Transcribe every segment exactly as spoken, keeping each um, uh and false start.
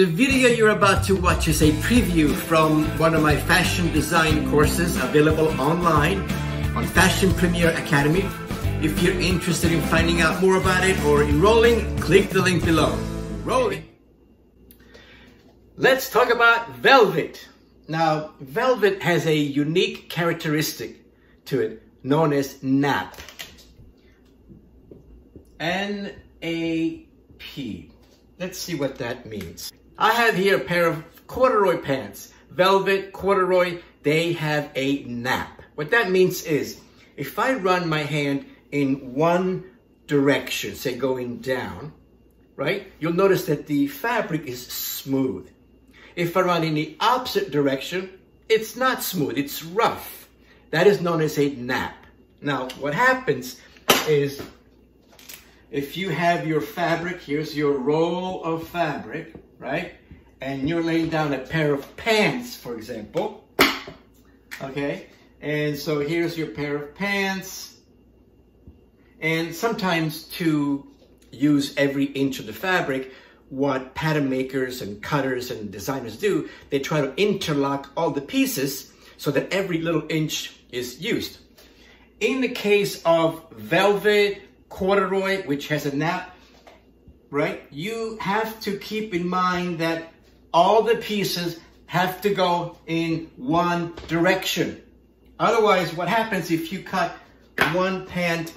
The video you're about to watch is a preview from one of my fashion design courses available online on Fashion Premier Academy. If you're interested in finding out more about it or enrolling, click the link below. Enrolling. Let's talk about Velvet. Now, Velvet has a unique characteristic to it known as nap. N A P. Let's see what that means. I have here a pair of corduroy pants, velvet, corduroy, they have a nap. What that means is, if I run my hand in one direction, say going down, right? You'll notice that the fabric is smooth. If I run in the opposite direction, it's not smooth, it's rough. That is known as a nap. Now, what happens is, if you have your fabric, here's your roll of fabric, right? And you're laying down a pair of pants, for example, okay? And so here's your pair of pants. And sometimes to use every inch of the fabric, what pattern makers and cutters and designers do, they try to interlock all the pieces so that every little inch is used. In the case of velvet, corduroy, which has a nap, right? You have to keep in mind that all the pieces have to go in one direction. Otherwise, what happens if you cut one pant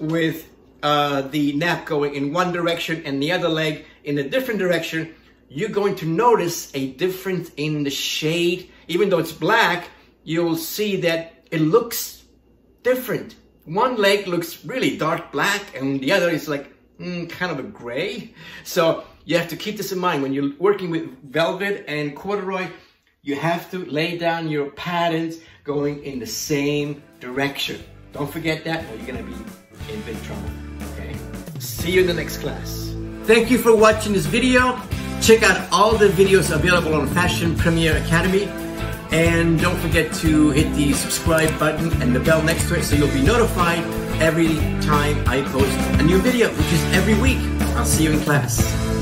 with uh, the nap going in one direction and the other leg in a different direction, you're going to notice a difference in the shade. Even though it's black, you'll see that it looks different. One leg looks really dark black and the other is like mm, kind of a gray. So you have to keep this in mind when you're working with velvet and corduroy. You have to lay down your patterns going in the same direction. Don't forget that or you're gonna be in big trouble, okay? See you in the next class. Thank you for watching this video. Check out all the videos available on Fashion Premier Academy. And don't forget to hit the subscribe button and the bell next to it so you'll be notified every time I post a new video, which is every week. I'll see you in class.